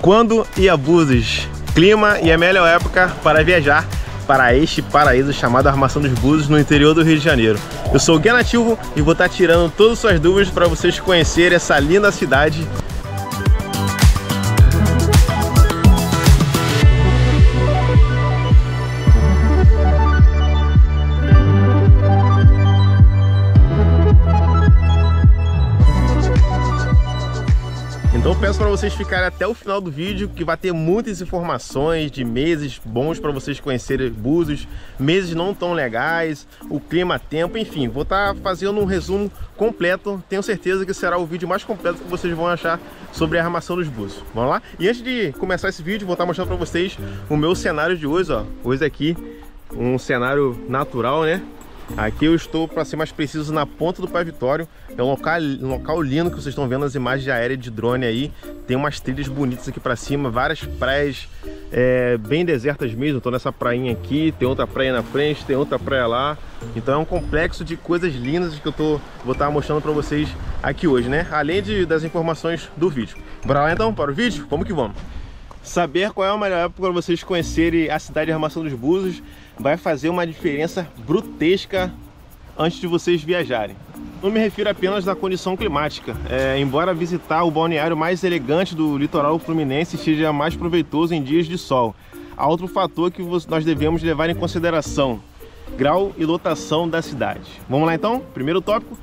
quando ir a Búzios, clima e a melhor época para viajar para este paraíso chamado Armação dos Búzios, no interior do Rio de Janeiro. Eu sou o Guia Nativo e vou estar tirando todas as suas dúvidas para vocês conhecerem essa linda cidade. Então peço para vocês ficarem até o final do vídeo, que vai ter muitas informações de meses bons para vocês conhecerem Búzios, meses não tão legais, o clima, tempo, enfim. Vou estar fazendo um resumo completo, tenho certeza que será o vídeo mais completo que vocês vão achar sobre a Armação dos Búzios. Vamos lá? E antes de começar esse vídeo, vou estar mostrando para vocês o meu cenário de hoje, ó. Hoje aqui, um cenário natural, né? Aqui eu estou, para ser mais preciso, na Ponta do Pai Vitório. É um local lindo que vocês estão vendo as imagens aéreas de drone aí. Tem umas trilhas bonitas aqui para cima, várias praias bem desertas mesmo. Estou nessa prainha aqui, tem outra praia na frente, tem outra praia lá. Então é um complexo de coisas lindas que eu vou estar mostrando para vocês aqui hoje, né? Além das informações do vídeo. Bora lá então para o vídeo? Vamos que vamos! Saber qual é a melhor época para vocês conhecerem a cidade de Armação dos Búzios vai fazer uma diferença brutesca antes de vocês viajarem. Não me refiro apenas à condição climática. Embora visitar o balneário mais elegante do litoral fluminense seja mais proveitoso em dias de sol, há outro fator que nós devemos levar em consideração: grau e lotação da cidade. Vamos lá então? Primeiro tópico.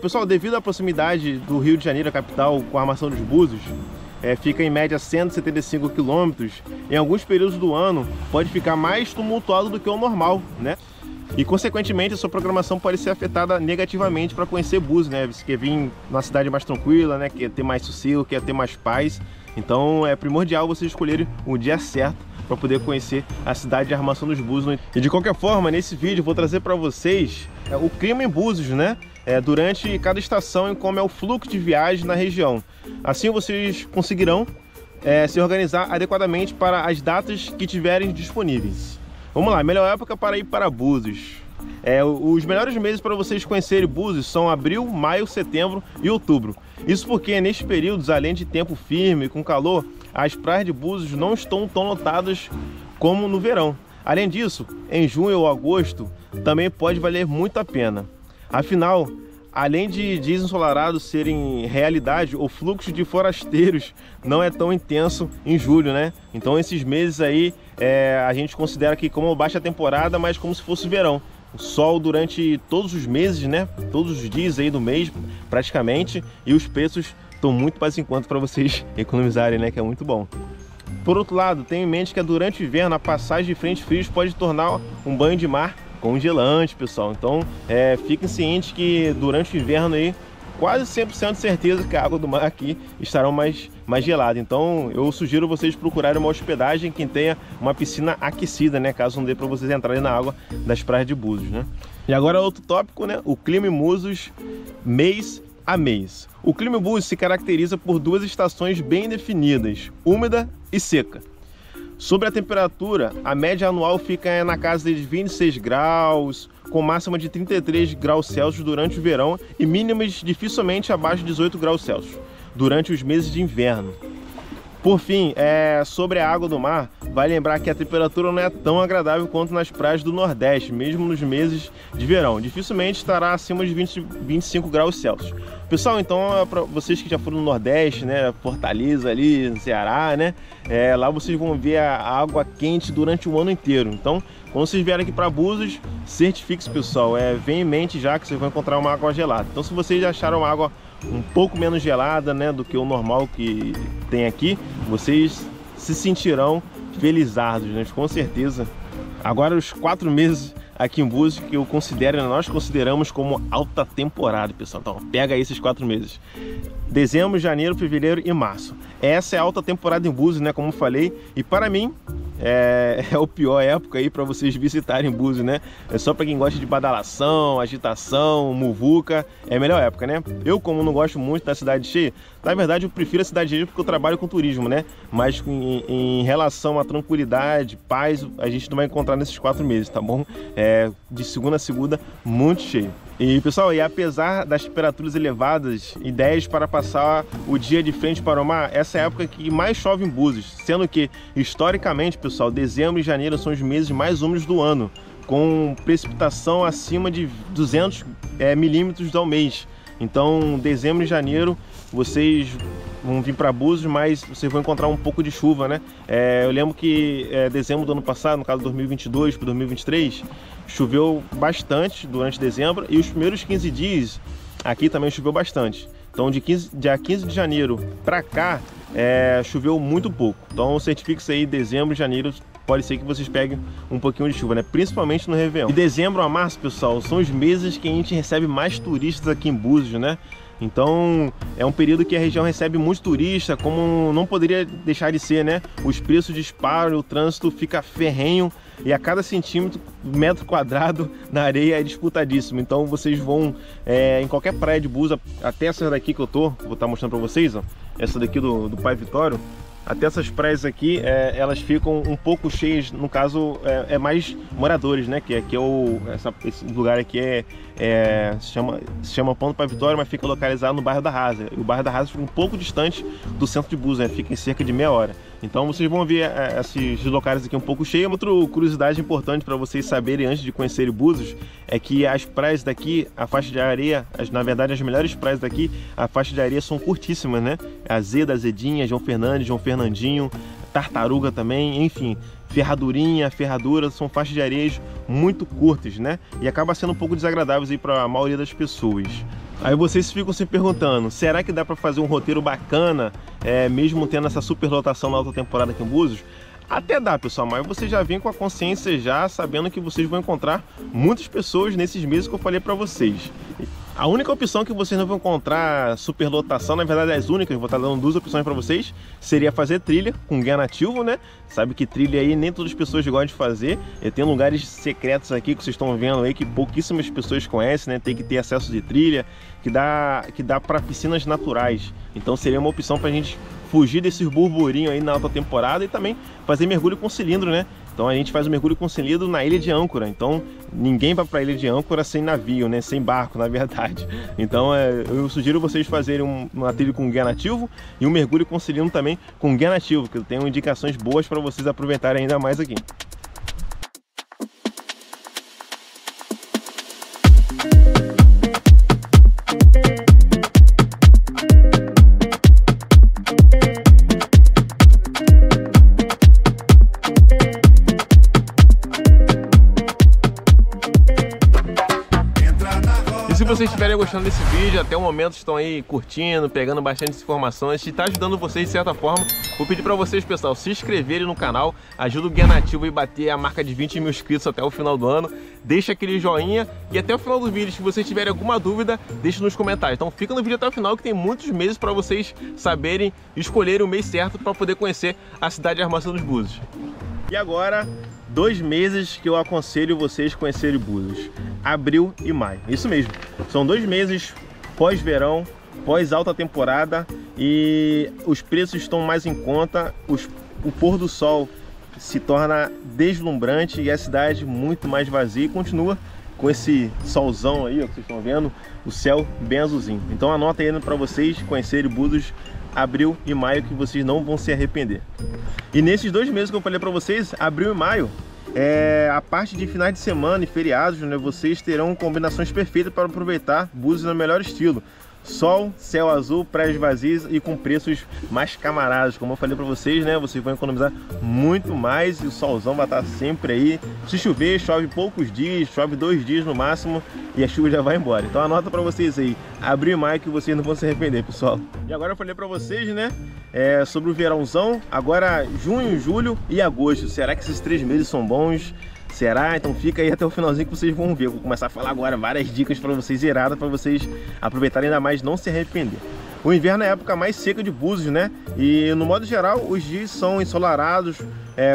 Pessoal, devido à proximidade do Rio de Janeiro, a capital, com a Armação dos Búzios, fica em média 175 km, em alguns períodos do ano pode ficar mais tumultuado do que o normal, né? E consequentemente a sua programação pode ser afetada negativamente para conhecer Búzios, né? Você quer vir numa cidade mais tranquila, né? Quer ter mais sossego, quer ter mais paz. Então é primordial vocês escolherem o dia certo para poder conhecer a cidade de Armação dos Búzios. E de qualquer forma, nesse vídeo eu vou trazer para vocês o clima em Búzios, né? Durante cada estação e como é o fluxo de viagens na região. Assim vocês conseguirão se organizar adequadamente para as datas que tiverem disponíveis. Vamos lá, melhor época para ir para Búzios. Os melhores meses para vocês conhecerem Búzios são abril, maio, setembro e outubro. Isso porque nesses períodos, além de tempo firme e com calor, as praias de Búzios não estão tão lotadas como no verão. Além disso, em junho ou agosto também pode valer muito a pena. Afinal, além de dias ensolarados serem realidade, o fluxo de forasteiros não é tão intenso em julho, né? Então esses meses aí a gente considera que como baixa temporada, mas como se fosse verão. O sol durante todos os meses, né? Todos os dias aí do mês, praticamente. E os preços estão muito mais em conta para vocês economizarem, né? Que é muito bom. Por outro lado, tenha em mente que durante o inverno a passagem de frentes frias pode tornar um banho de mar congelante, pessoal. Então fiquem cientes que durante o inverno aí quase 100% de certeza que a água do mar aqui estará mais gelada. Então eu sugiro vocês procurarem uma hospedagem que tenha uma piscina aquecida, né? Caso não dê para vocês entrarem na água das praias de Búzios, né? E agora outro tópico, né? O clima em Búzios mês a mês. O clima em Búzios se caracteriza por duas estações bem definidas, úmida e seca. Sobre a temperatura, a média anual fica na casa de 26 graus, com máxima de 33 graus Celsius durante o verão e mínimas dificilmente abaixo de 18 graus Celsius durante os meses de inverno. Por fim, sobre a água do mar, vale lembrar que a temperatura não é tão agradável quanto nas praias do Nordeste, mesmo nos meses de verão. Dificilmente estará acima de 25 graus Celsius. Pessoal, então, para vocês que já foram no Nordeste, né, Fortaleza ali, no Ceará, né, lá vocês vão ver a água quente durante o ano inteiro. Então, quando vocês vierem aqui para Búzios, certifique-se, pessoal, vem em mente já que vocês vão encontrar uma água gelada. Então, se vocês acharam uma água um pouco menos gelada, né, do que o normal que tem aqui, vocês se sentirão felizardos, né, com certeza. Agora, os 4 meses aqui em Búzios que eu considero, nós consideramos como alta temporada, pessoal. Então, pega aí esses 4 meses: dezembro, janeiro, fevereiro e março. Essa é a alta temporada em Búzios, né, como eu falei. E para mim é o pior época aí para vocês visitarem Búzios, né? É só para quem gosta de badalação, agitação, muvuca, é a melhor época, né? Eu, como não gosto muito da cidade cheia, Na verdade, eu prefiro a cidade de Jeribá porque eu trabalho com turismo, né? Mas em relação à tranquilidade, paz, a gente não vai encontrar nesses 4 meses, tá bom? É, de segunda a segunda, muito cheio. E pessoal, e apesar das temperaturas elevadas, ideias para passar o dia de frente para o mar, essa é a época que mais chove em Búzios, sendo que, historicamente, pessoal, dezembro e janeiro são os meses mais úmidos do ano, com precipitação acima de 200 milímetros ao mês. Então, dezembro e janeiro, vocês vão vir para Búzios, mas vocês vão encontrar um pouco de chuva, né? Eu lembro que dezembro do ano passado, no caso 2022 para 2023, choveu bastante durante dezembro e os primeiros 15 dias aqui também choveu bastante. Então, dia 15 de janeiro para cá, choveu muito pouco. Então, certifique-se aí, dezembro e janeiro, pode ser que vocês peguem um pouquinho de chuva, né? Principalmente no Réveillon. De dezembro a março, pessoal, são os meses que a gente recebe mais turistas aqui em Búzios, né? Então, é um período que a região recebe muitos turistas, como não poderia deixar de ser, né? Os preços disparam, o trânsito fica ferrenho e a cada centímetro, metro quadrado na areia é disputadíssimo. Então, vocês vão em qualquer praia de Búzios, até essa daqui que eu tô, vou estar mostrando para vocês, ó, essa daqui do Pai Vitório. Até essas praias aqui, elas ficam um pouco cheias, no caso, mais moradores, né? Que aqui é esse lugar aqui se chama Ponto para a Vitória, mas fica localizado no Bairro da Rasa. E o Bairro da Rasa fica um pouco distante do centro de Búzios, né? Fica em cerca de meia hora. Então vocês vão ver esses locais aqui um pouco cheios. Outra curiosidade importante para vocês saberem antes de conhecerem Búzios é que as praias daqui, a faixa de areia, na verdade as melhores praias daqui, a faixa de areia são curtíssimas, né? Azeda, Zedinha, João Fernandes, João Fernandinho, Tartaruga também, enfim, Ferradurinha, Ferradura, são faixas de areias muito curtas, né? E acaba sendo um pouco desagradáveis aí para a maioria das pessoas. Aí vocês ficam se perguntando, será que dá para fazer um roteiro bacana, mesmo tendo essa superlotação na alta temporada aqui em Búzios? Até dá, pessoal, mas você já vem com a consciência já sabendo que vocês vão encontrar muitas pessoas nesses meses que eu falei para vocês. A única opção que vocês não vão encontrar superlotação, na verdade as únicas, vou estar dando duas opções para vocês, seria fazer trilha com guia nativo, né? Sabe que trilha aí nem todas as pessoas gostam de fazer, e tem lugares secretos aqui que vocês estão vendo aí que pouquíssimas pessoas conhecem, né? Tem que ter acesso de trilha, que dá para piscinas naturais. Então seria uma opção para a gente fugir desses burburinhos aí na alta temporada e também fazer mergulho com cilindro, né? Então a gente faz o mergulho com cilindro na Ilha de Âncora. Então ninguém vai para a Ilha de Âncora sem navio, né? Sem barco, na verdade. Então eu sugiro vocês fazerem uma trilha com guia nativo e um mergulho com cilindro também com guia nativo, que eu tenho indicações boas para vocês aproveitarem ainda mais aqui. Se vocês estiverem gostando desse vídeo, até o momento estão aí curtindo, pegando bastante informações, e está ajudando vocês de certa forma, vou pedir para vocês, pessoal, se inscreverem no canal, ajuda o Guia Nativo a bater a marca de 20 mil inscritos até o final do ano, deixa aquele joinha e até o final do vídeo, se vocês tiverem alguma dúvida, deixa nos comentários. Então fica no vídeo até o final que tem muitos meses para vocês saberem, escolherem o mês certo para poder conhecer a cidade de Armação dos Búzios. E agora, 2 meses que eu aconselho vocês conhecerem Búzios, abril e maio, isso mesmo, são 2 meses pós-verão, pós-alta temporada e os preços estão mais em conta, o pôr do sol se torna deslumbrante e a cidade muito mais vazia e continua com esse solzão aí, ó, que vocês estão vendo, o céu bem azulzinho. Então anota aí para vocês conhecerem Búzios, abril e maio, que vocês não vão se arrepender. E nesses 2 meses que eu falei para vocês, abril e maio, a parte de finais de semana e feriados, né, vocês terão combinações perfeitas para aproveitar Búzios no melhor estilo. Sol, céu azul, praias vazias e com preços mais camaradas. Como eu falei para vocês, né, vocês vão economizar muito mais e o solzão vai estar sempre aí. Se chover, chove poucos dias, chove 2 dias no máximo e a chuva já vai embora. Então anota para vocês aí, abril e maio, que vocês não vão se arrepender, pessoal. E agora eu falei para vocês, né, sobre o verãozão. Agora junho, julho e agosto. Será que esses 3 meses são bons? Será? Então fica aí até o finalzinho que vocês vão ver. Eu vou começar a falar agora várias dicas para vocês iradas, para vocês aproveitarem ainda mais, não se arrepender. O inverno é a época mais seca de Búzios, né? E no modo geral os dias são ensolarados,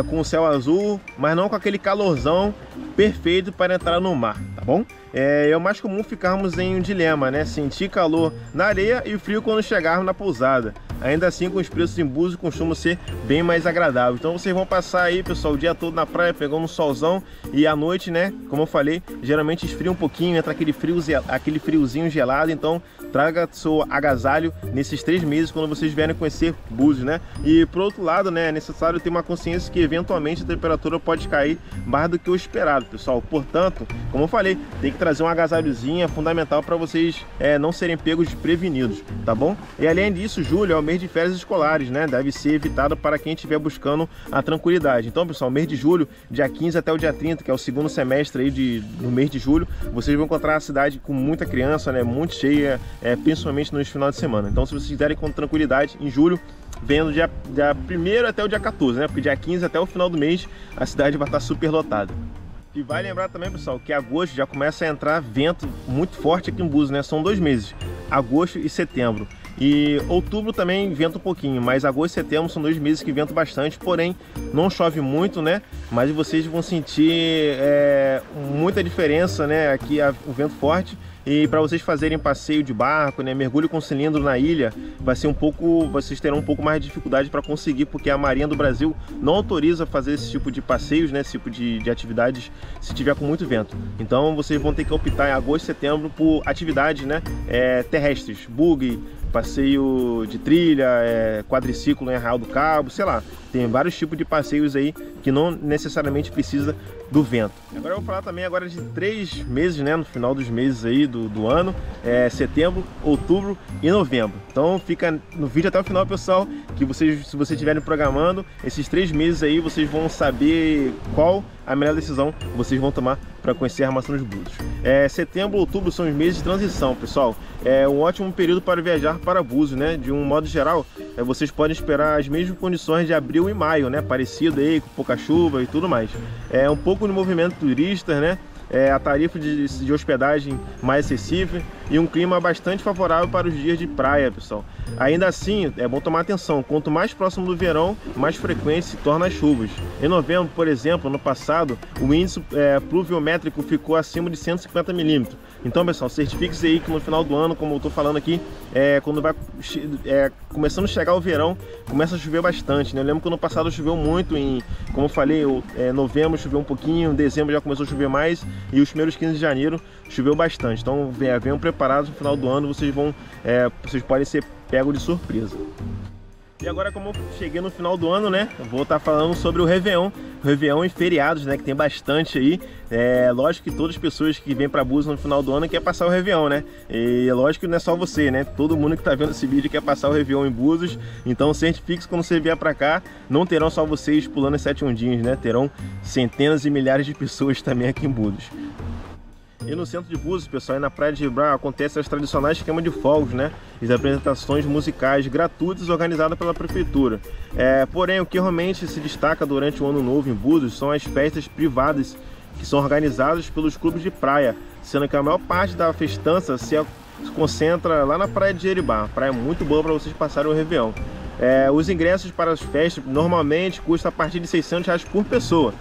com o céu azul, mas não com aquele calorzão perfeito para entrar no mar. Tá? tá bom? É o mais comum ficarmos em um dilema, né? Sentir calor na areia e o frio quando chegarmos na pousada. Ainda assim, com os preços em Búzios costumam ser bem mais agradáveis. Então vocês vão passar aí, pessoal, o dia todo na praia, pegando um solzão, e à noite, né, como eu falei, geralmente esfria um pouquinho, entra aquele friozinho gelado. Então traga seu agasalho nesses 3 meses quando vocês vierem conhecer Búzios, né? E por outro lado, né, é necessário ter uma consciência que eventualmente a temperatura pode cair mais do que o esperado, pessoal. Portanto, como eu falei, tem que trazer um agasalhozinho, é fundamental para vocês não serem pegos desprevenidos, tá bom? E além disso, julho é o mês de férias escolares, né? Deve ser evitado para quem estiver buscando a tranquilidade. Então, pessoal, mês de julho, dia 15 até o dia 30, que é o segundo semestre aí do mês de julho, vocês vão encontrar a cidade com muita criança, né? Muito cheia, principalmente nos finais de semana. Então, se vocês quiserem com tranquilidade em julho, venha do dia 1º até o dia 14, né? Porque dia 15 até o final do mês a cidade vai estar super lotada. E vai lembrar também, pessoal, que agosto já começa a entrar vento muito forte aqui em Búzios, né? São 2 meses, agosto e setembro. E outubro também venta um pouquinho, mas agosto e setembro são 2 meses que venta bastante, porém não chove muito, né? Mas vocês vão sentir muita diferença, né? Aqui o vento forte. E para vocês fazerem passeio de barco, né, mergulho com cilindro na ilha, vai ser um pouco, vocês terão um pouco mais de dificuldade para conseguir, porque a Marinha do Brasil não autoriza fazer esse tipo de passeios, né, esse tipo de atividades, se tiver com muito vento. Então vocês vão ter que optar em agosto e setembro por atividades, né, terrestres, buggy, passeio de trilha, quadriciclo em Arraial do Cabo, sei lá. Tem vários tipos de passeios aí que não necessariamente precisa do vento. Agora eu vou falar também agora de 3 meses, né, no final dos meses aí do ano, setembro, outubro e novembro. Então fica no vídeo até o final, pessoal, que vocês, se vocês estiverem programando, esses 3 meses aí vocês vão saber qual a melhor decisão vocês vão tomar para conhecer a Armação dos Búzios. Setembro, outubro são os meses de transição, pessoal. É um ótimo período para viajar para Búzios, né? De um modo geral, vocês podem esperar as mesmas condições de abril e maio, né? Parecido aí, com pouca chuva e tudo mais. É um pouco no movimento turista, né? A tarifa de hospedagem mais acessível e um clima bastante favorável para os dias de praia, pessoal. Ainda assim, é bom tomar atenção, quanto mais próximo do verão, mais frequente se tornam as chuvas. Em novembro, por exemplo, no passado, o índice pluviométrico ficou acima de 150 milímetros. Então, pessoal, certifique-se aí que no final do ano, como eu estou falando aqui, quando vai começando a chegar o verão, começa a chover bastante, né? Eu lembro que no passado choveu muito, como eu falei, novembro choveu um pouquinho, dezembro já começou a chover mais, e os primeiros 15 de janeiro choveu bastante. Então venham preparados, no final do ano vocês podem ser pegos de surpresa. E agora, como eu cheguei no final do ano, né, eu vou estar falando sobre o Réveillon. Réveillon e feriados, né, que tem bastante aí. Lógico que todas as pessoas que vêm para Búzios no final do ano quer passar o Réveillon, né? E é lógico que não é só você, né? Todo mundo que está vendo esse vídeo quer passar o Réveillon em Búzios. Então, certifique-se, quando você vier para cá, não terão só vocês pulando as 7 ondinhas, né? Terão centenas e milhares de pessoas também aqui em Búzios. E no centro de Búzios, pessoal, e na Praia de Jeribá, acontecem as tradicionais esquemas de fogos, né? As apresentações musicais gratuitas organizadas pela prefeitura. Porém, o que realmente se destaca durante o ano novo em Búzios são as festas privadas que são organizadas pelos clubes de praia, sendo que a maior parte da festança se concentra lá na Praia de Jeribá. Praia muito boa para vocês passarem o Réveillon. Os ingressos para as festas normalmente custam a partir de R$600 por pessoa.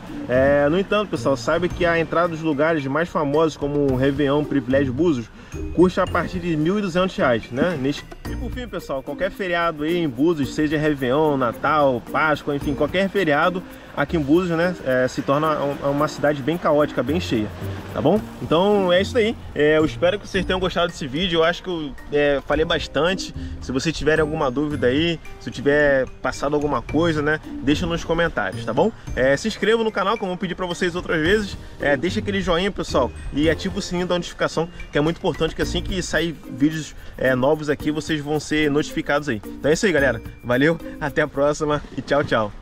No entanto, pessoal, sabe que a entrada dos lugares mais famosos, como o Réveillon Privilégio Búzios, custa a partir de R$1.200, né? E por fim, pessoal, qualquer feriado aí em Búzios, seja Réveillon, Natal, Páscoa, enfim, qualquer feriado aqui em Búzios, né, se torna uma cidade bem caótica, bem cheia, tá bom? Então é isso aí, eu espero que vocês tenham gostado desse vídeo. Eu acho que eu falei bastante. Se vocês tiverem alguma dúvida aí, se eu tiver passado alguma coisa, né, deixa nos comentários, tá bom? Se inscreva no canal, como eu pedi para vocês outras vezes. Deixa aquele joinha, pessoal, e ativa o sininho da notificação, que é muito importante, que assim que sair vídeos novos aqui, vocês vão ser notificados aí. Então é isso aí, galera, valeu, até a próxima e tchau, tchau.